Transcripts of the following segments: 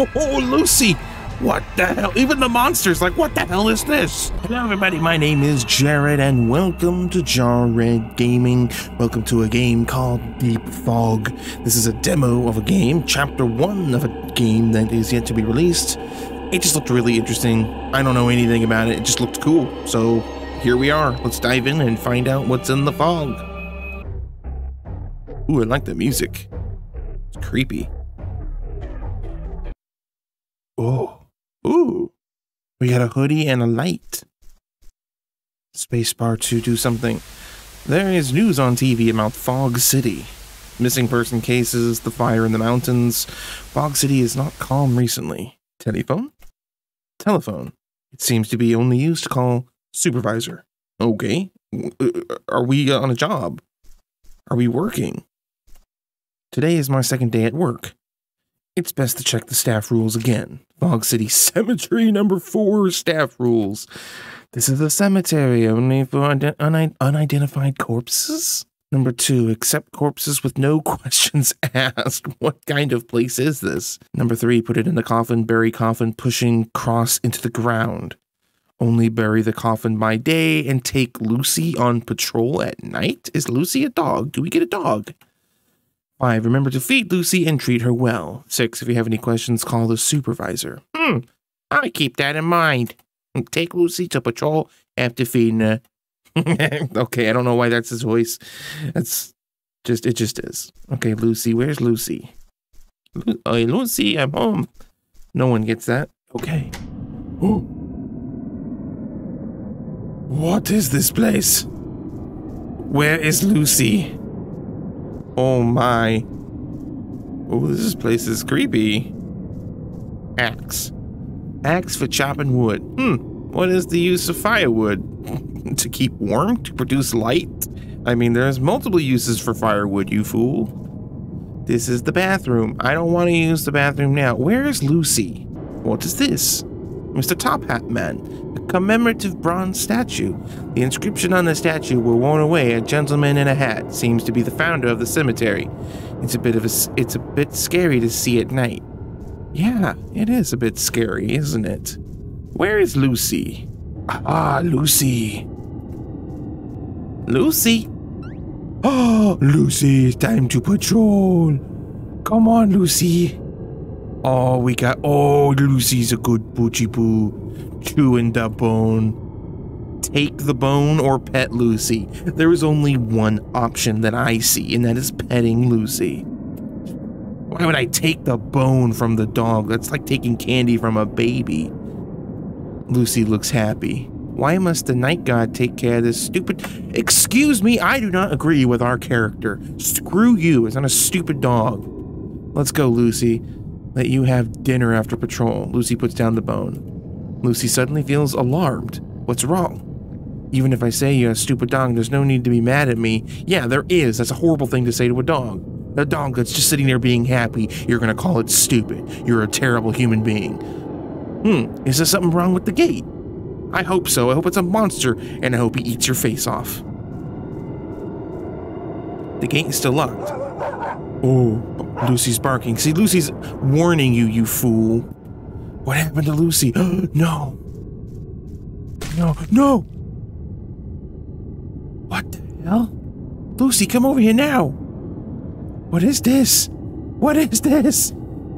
Oh, Lucy! What the hell? Even the monster's like, what the hell is this? Hello everybody, my name is Jared and welcome to Jar Red Gaming. Welcome to a game called Deep Fog. This is a demo of a game, chapter 1 of a game that is yet to be released. It just looked really interesting. I don't know anything about it, it just looked cool. So here we are. Let's dive in and find out what's in the fog. Ooh, I like the music. It's creepy. Oh, ooh, we got a hoodie and a light. Spacebar to do something. There is news on TV about Fog City. Missing person cases, the fire in the mountains. Fog City is not calm recently. Telephone? Telephone. It seems to be only used to call supervisor. Okay, are we on a job? Are we working? Today is my second day at work. It's best to check the staff rules again. Fog City Cemetery number 4 staff rules. This is a cemetery only for unidentified corpses. Number 2, accept corpses with no questions asked. What kind of place is this? Number 3, put it in the coffin, bury coffin, pushing cross into the ground. Only bury the coffin by day and take Lucy on patrol at night. Is Lucy a dog? Do we get a dog? 5, remember to feed Lucy and treat her well. 6, if you have any questions, call the supervisor. I'll keep that in mind. Take Lucy to patrol after feeding her. Okay, I don't know why that's his voice. That's just, it just is. Okay, Lucy, where's Lucy? Hey, Lucy, I'm home. No one gets that. Okay. Oh. What is this place? Where is Lucy? Oh my. Oh, this place is creepy. Axe. Axe for chopping wood. What is the use of firewood? To keep warm? To produce light? I mean, there's multiple uses for firewood, you fool. This is the bathroom. I don't want to use the bathroom now. Where is Lucy? What is this? Mr. Top Hat Man. A commemorative bronze statue. The inscription on the statue were worn away. A gentleman in a hat seems to be the founder of the cemetery. It's a bit scary to see at night. Yeah, it is a bit scary, isn't it? Where is Lucy? Ah, Lucy. Lucy. Oh, Lucy, time to patrol. Come on, Lucy. Oh, we got. Oh, Lucy's a good boochie boo. Chewing the bone. Take the bone or pet Lucy. There is only one option that I see, and that is petting Lucy. Why would I take the bone from the dog? That's like taking candy from a baby. Lucy looks happy. Why must the night god take care of this stupid... Excuse me, I do not agree with our character. Screw you, it's not a stupid dog. Let's go, Lucy. Let you have dinner after patrol. Lucy puts down the bone. Lucy suddenly feels alarmed. What's wrong? Even if I say you're a stupid dog, there's no need to be mad at me. Yeah, there is. That's a horrible thing to say to a dog. A dog that's just sitting there being happy, you're gonna call it stupid. You're a terrible human being. Is there something wrong with the gate? I hope so. I hope it's a monster, and I hope he eats your face off. The gate is still locked. Oh, Lucy's barking. See, Lucy's warning you, you fool. What happened to Lucy? No. No, no! What the hell? Lucy, come over here now! What is this? What is this?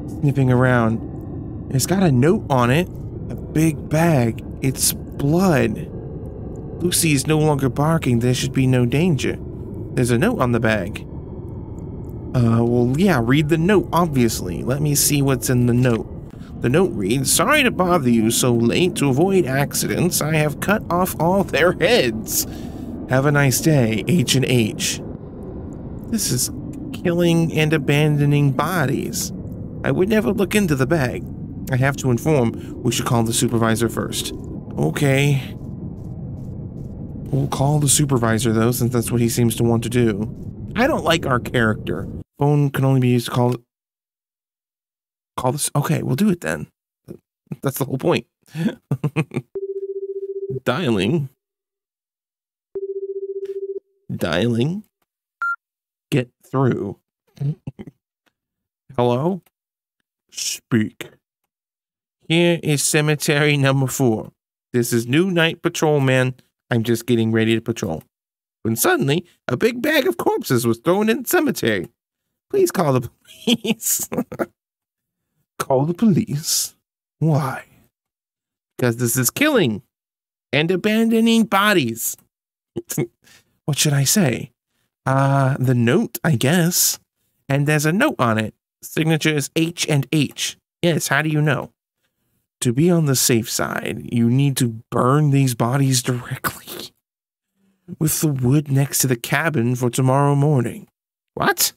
Sniffing around. It's got a note on it. A big bag. It's blood. Lucy is no longer barking. There should be no danger. There's a note on the bag. Well, yeah, read the note, obviously. Let me see what's in the note. The note reads, sorry to bother you so late. To avoid accidents, I have cut off all their heads. Have a nice day, H&H. This is killing and abandoning bodies. I would never look into the bag. I have to inform. We should call the supervisor first. Okay. We'll call the supervisor, though, since that's what he seems to want to do. I don't like our character. Phone can only be used to call... Call this... Okay, we'll do it then. That's the whole point. Dialing. Dialing. Get through. Hello? Speak. Here is cemetery number 4. This is new night patrolman. I'm just getting ready to patrol. When suddenly, a big bag of corpses was thrown in the cemetery. Please call the police. Call the police? Why? Because this is killing and abandoning bodies. What should I say? The note, I guess. And there's a note on it. Signature is H&H. Yes, how do you know? To be on the safe side, you need to burn these bodies directly with the wood next to the cabin for tomorrow morning. What?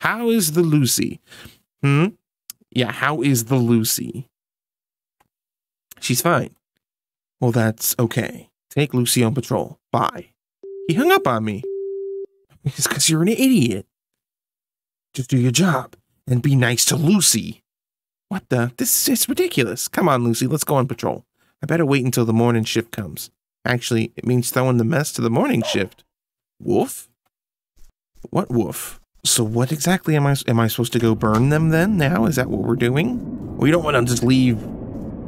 How is the Lucy? Yeah, how is the Lucy? She's fine. Well, that's okay. Take Lucy on patrol. Bye. He hung up on me. It's because you're an idiot. Just do your job and be nice to Lucy. What the? This is ridiculous. Come on, Lucy. Let's go on patrol. I better wait until the morning shift comes. Actually, it means throwing the mess to the morning shift. Wolf? What wolf? So what exactly am I supposed to go burn them then now? Is that what we're doing? We don't want to just leave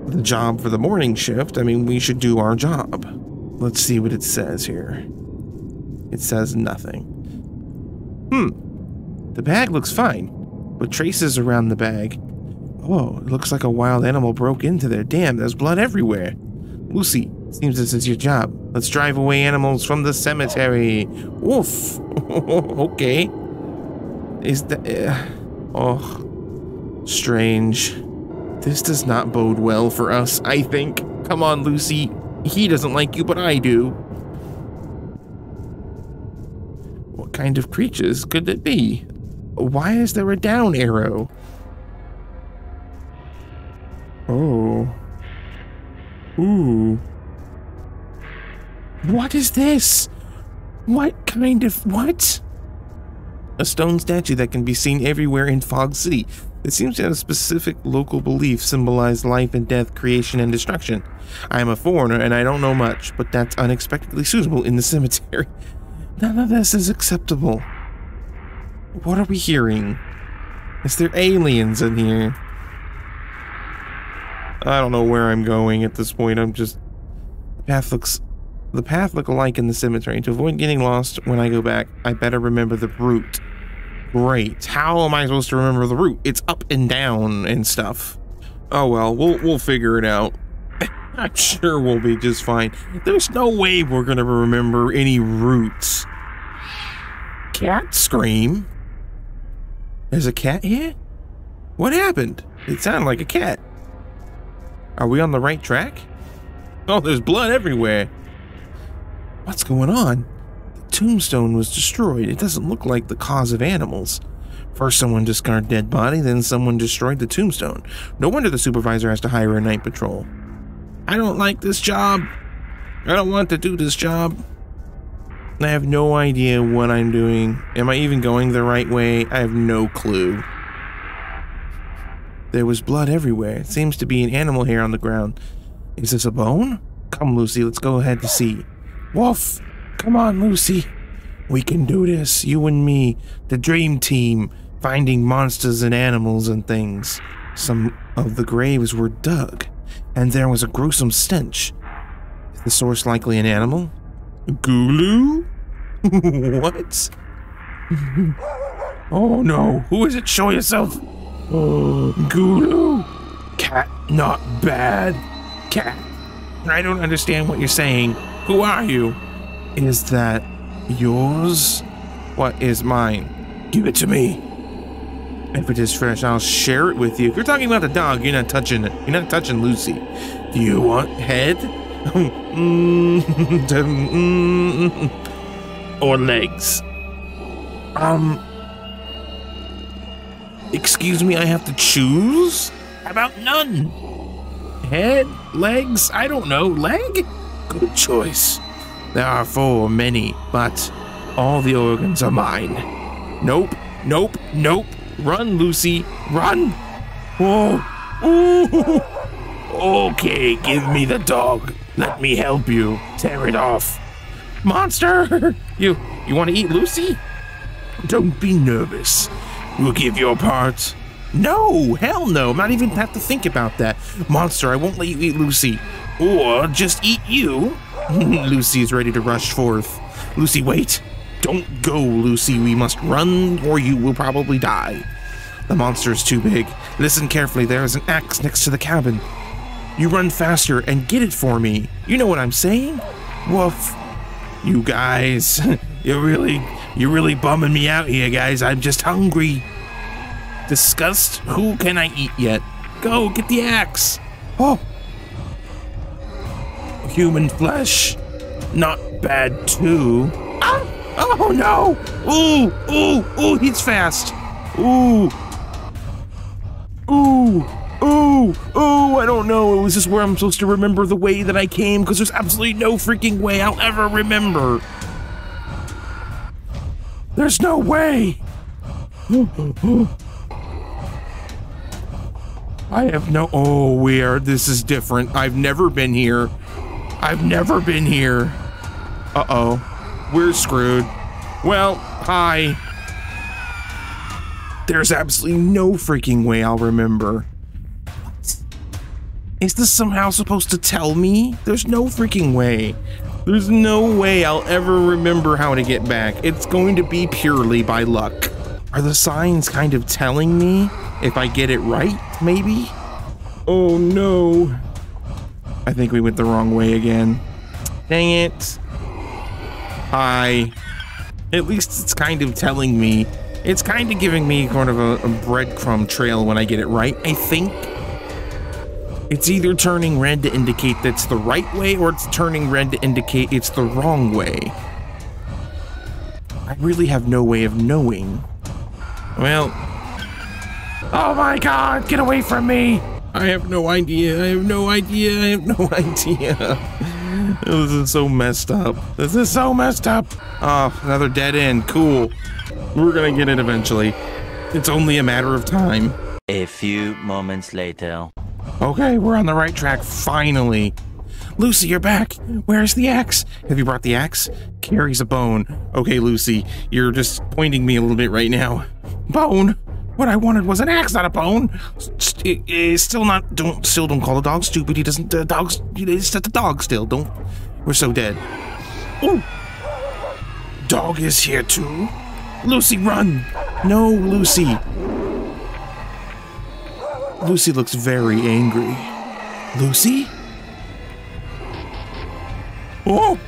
the job for the morning shift. I mean, we should do our job. Let's see what it says here. It says nothing. The bag looks fine, but traces around the bag. Whoa, it looks like a wild animal broke into there. Damn, there's blood everywhere. Lucy, seems this is your job. Let's drive away animals from the cemetery. Woof. Okay. Is that... oh, strange. This does not bode well for us, I think. Come on, Lucy. He doesn't like you, but I do. What kind of creatures could it be? Why is there a down arrow? Oh. Ooh. What is this? What kind of... what? A stone statue that can be seen everywhere in Fog City. It seems to have a specific local belief symbolize life and death, creation and destruction. I am a foreigner and I don't know much, but that's unexpectedly suitable in the cemetery. None of this is acceptable. What are we hearing? Is there aliens in here? I don't know where I'm going at this point. I'm just... The path looks alike in the cemetery. To avoid getting lost when I go back, I better remember the route. Great. How am I supposed to remember the route? It's up and down and stuff. Oh well, we'll figure it out. I'm sure we'll be just fine. There's no way we're gonna remember any routes. Cat scream? There's a cat here? What happened? It sounded like a cat. Are we on the right track? Oh, there's blood everywhere. What's going on? The tombstone was destroyed. It doesn't look like the cause of animals. First someone discarded dead body, then someone destroyed the tombstone. No wonder the supervisor has to hire a night patrol. I don't like this job. I don't want to do this job. I have no idea what I'm doing. Am I even going the right way? I have no clue. There was blood everywhere. It seems to be an animal hair on the ground. Is this a bone? Come, Lucy, let's go ahead to see. Wolf, come on, Lucy. We can do this, you and me, the dream team, finding monsters and animals and things. Some of the graves were dug, and there was a gruesome stench. Is the source likely an animal? Gulu? What? Oh no, who is it? Show yourself. Gulu? Cat, not bad. Cat, I don't understand what you're saying. Who are you? Is that yours? What is mine? Give it to me. If it is fresh, I'll share it with you. If you're talking about the dog, you're not touching it. You're not touching Lucy. Do you want head? Or legs? Excuse me, I have to choose? How about none? Head? Legs? I don't know. Leg? Good choice. There are 4 many, but all the organs are mine. Nope, nope, nope. Run, Lucy, run. Whoa. Ooh. Okay, give me the dog. Let me help you. Tear it off. Monster! You want to eat Lucy? Don't be nervous. We'll give your parts No, hell no, I'm not even have to think about that. Monster, I won't let you eat Lucy, or just eat you. Lucy is ready to rush forth. Lucy, wait. Don't go, Lucy. We must run, or you will probably die. The monster is too big. Listen carefully. There is an axe next to the cabin. You run faster and get it for me. You know what I'm saying? Woof. You guys, you're really bumming me out here, guys. I'm just hungry. Disgust. Who can I eat yet? Go get the axe. Oh. Human flesh. Not bad too. Ah! Oh no! Ooh! Ooh! Ooh! He's fast. Ooh! Ooh! Ooh! Ooh! I don't know. Is this where I'm supposed to remember the way that I came? Because there's absolutely no freaking way I'll ever remember. There's no way. I have no. Oh, this is different. I've never been here. I've never been here. Uh-oh. We're screwed. Well, hi. There's absolutely no freaking way I'll remember. What? Is this somehow supposed to tell me? There's no freaking way. There's no way I'll ever remember how to get back. It's going to be purely by luck. Are the signs kind of telling me if I get it right, maybe? Oh no. I think we went the wrong way again. Dang it. Hi. At least it's kind of telling me. It's kind of giving me kind of a breadcrumb trail when I get it right, I think. It's either turning red to indicate that's the right way, or it's turning red to indicate it's the wrong way. I really have no way of knowing. Well. Oh my God, get away from me. I have no idea. I have no idea. I have no idea. This is so messed up. This is so messed up. Oh, another dead end. Cool. We're gonna get it eventually. It's only a matter of time. A few moments later. Okay, we're on the right track finally. Lucy, you're back. Where's the axe? Have you brought the axe? Carries a bone. Okay, Lucy, you're just pointing me a little bit right now. Bone. What I wanted was an axe, not a bone. Still don't call the dog stupid. He doesn't, it's the dog still, don't. We're so dead. Ooh. Dog is here too. Lucy, run. No, Lucy. Lucy looks very angry. Lucy? Oh.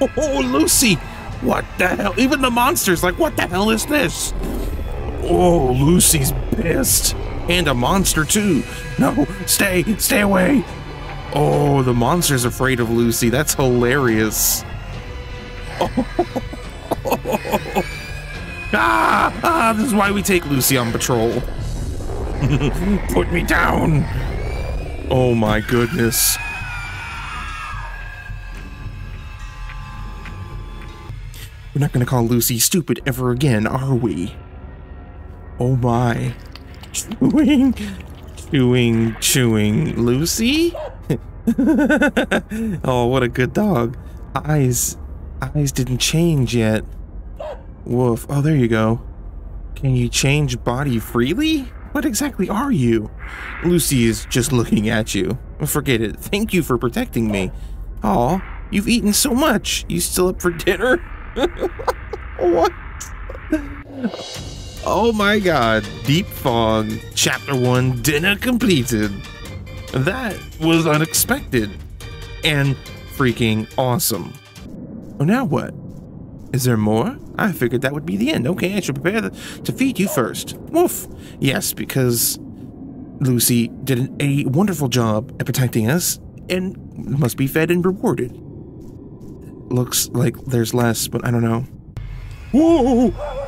Oh, Lucy. What the hell? Even the monster's like, what the hell is this? Oh, Lucy's pissed. And a monster, too. No, stay away. Oh, the monster's afraid of Lucy. That's hilarious. Oh. Ah, this is why we take Lucy on patrol. Put me down. Oh, my goodness. We're not going to call Lucy stupid ever again, are we? Oh my. Chewing. Lucy? Oh, what a good dog. Eyes didn't change yet. Woof. Oh, there you go. Can you change body freely? What exactly are you? Lucy is just looking at you. Forget it. Thank you for protecting me. Aw, you've eaten so much. You still up for dinner? What? Oh my God, Deep Fog, Chapter 1, dinner completed. That was unexpected and freaking awesome. Oh, now what? Is there more? I figured that would be the end. Okay, I should prepare to feed you first. Woof. Yes, because Lucy did a wonderful job at protecting us and must be fed and rewarded. Looks like there's less, but I don't know. Whoa!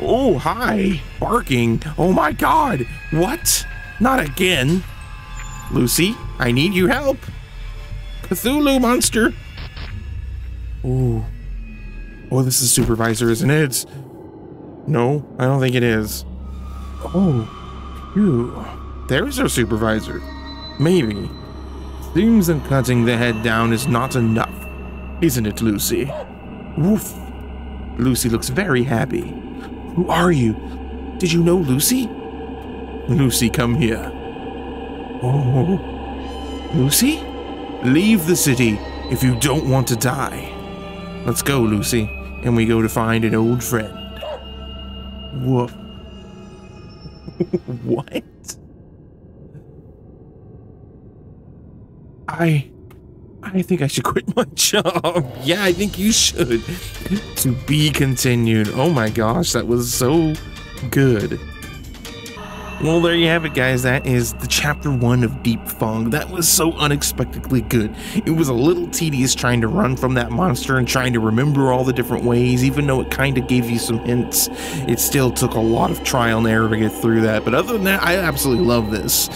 Oh, hi. Barking. Oh my God. What? Not again. Lucy, I need your help. Cthulhu monster. Ooh. Oh, this is supervisor, isn't it? No, I don't think it is. Oh. Phew. There's our supervisor. Maybe. Seems that cutting the head down is not enough. Isn't it, Lucy? Woof. Lucy looks very happy. Who are you? Did you know Lucy? Lucy, come here. Oh. Lucy? Leave the city if you don't want to die. Let's go, Lucy. And we go to find an old friend. Whoa. What? I think I should quit my job. Yeah, I think you should. To be continued. Oh my gosh, that was so good. Well, there you have it, guys. That is the chapter 1 of Deep Fog. That was so unexpectedly good. It was a little tedious trying to run from that monster and trying to remember all the different ways, even though it kind of gave you some hints. It still took a lot of trial and error to get through that. But other than that, I absolutely love this.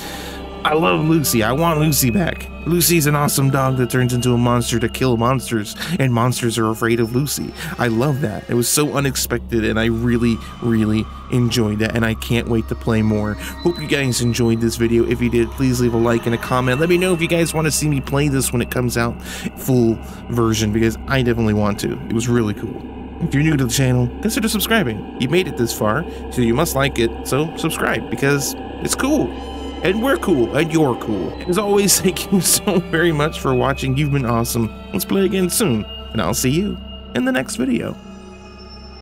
I love Lucy. I want Lucy back. Lucy's an awesome dog that turns into a monster to kill monsters, and monsters are afraid of Lucy. I love that. It was so unexpected, and I really, really enjoyed that, and I can't wait to play more. Hope you guys enjoyed this video. If you did, please leave a like and a comment. Let me know if you guys want to see me play this when it comes out full version, because I definitely want to. It was really cool. If you're new to the channel, consider subscribing. You made it this far, so you must like it, so subscribe, because it's cool. And we're cool, and you're cool. As always, thank you so very much for watching. You've been awesome. Let's play again soon, and I'll see you in the next video.